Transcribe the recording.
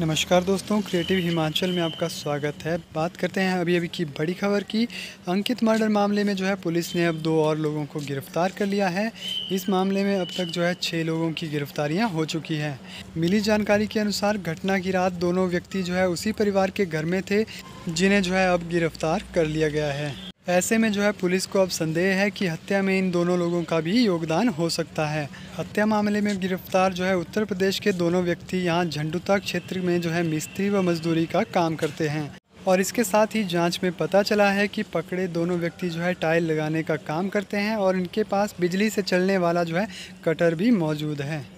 नमस्कार दोस्तों, क्रिएटिव हिमाचल में आपका स्वागत है। बात करते हैं अभी अभी की बड़ी खबर की। अंकित मर्डर मामले में जो है पुलिस ने अब 2 और लोगों को गिरफ्तार कर लिया है। इस मामले में अब तक जो है 6 लोगों की गिरफ्तारियां हो चुकी हैं। मिली जानकारी के अनुसार घटना की रात दोनों व्यक्ति जो है उसी परिवार के घर में थे जिन्हें जो है अब गिरफ्तार कर लिया गया है। ऐसे में जो है पुलिस को अब संदेह है कि हत्या में इन दोनों लोगों का भी योगदान हो सकता है। हत्या मामले में गिरफ्तार जो है उत्तर प्रदेश के दोनों व्यक्ति यहाँ झंडुता क्षेत्र में जो है मिस्त्री व मजदूरी का काम करते हैं। और इसके साथ ही जांच में पता चला है कि पकड़े दोनों व्यक्ति जो है टाइल लगाने का काम करते हैं और इनके पास बिजली से चलने वाला जो है कटर भी मौजूद है।